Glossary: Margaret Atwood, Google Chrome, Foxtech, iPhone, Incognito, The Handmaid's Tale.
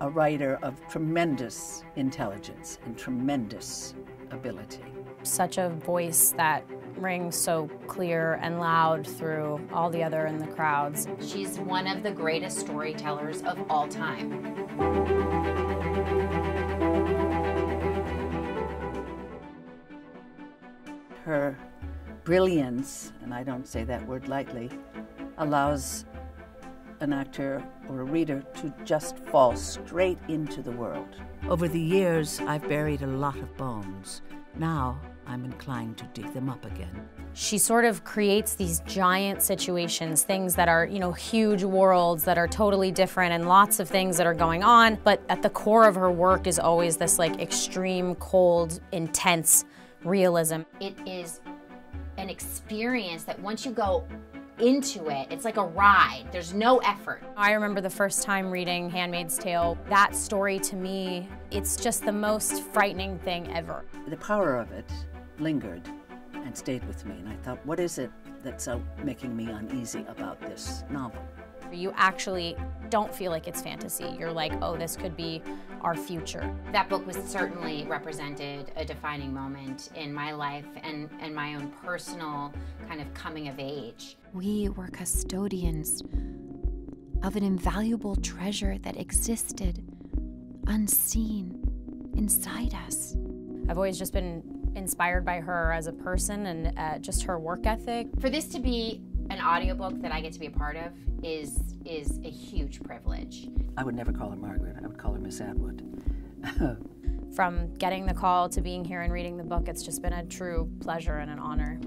a writer of tremendous intelligence and tremendous ability. Such a voice that rings so clear and loud through all the other in the crowds. She's one of the greatest storytellers of all time. Her brilliance, and I don't say that word lightly, allows an actor or a reader to just fall straight into the world. Over the years, I've buried a lot of bones. Now, I'm inclined to dig them up again. She sort of creates these giant situations, things that are, you know, huge worlds that are totally different and lots of things that are going on, but at the core of her work is always this, like, extreme, cold, intense realism. It is an experience that once you go into it, it's like a ride. There's no effort. I remember the first time reading Handmaid's Tale. That story to me, it's just the most frightening thing ever. The power of it lingered and stayed with me, and I thought, what is it that's making me uneasy about this novel? You actually don't feel like it's fantasy. You're like, oh, this could be our future. That book was certainly represented a defining moment in my life and my own personal kind of coming of age. We were custodians of an invaluable treasure that existed unseen inside us. I've always just been inspired by her as a person and just her work ethic. For this to be an audiobook that I get to be a part of is a huge privilege. I would never call her Margaret, I would call her Miss Atwood. From getting the call to being here and reading the book, it's just been a true pleasure and an honor.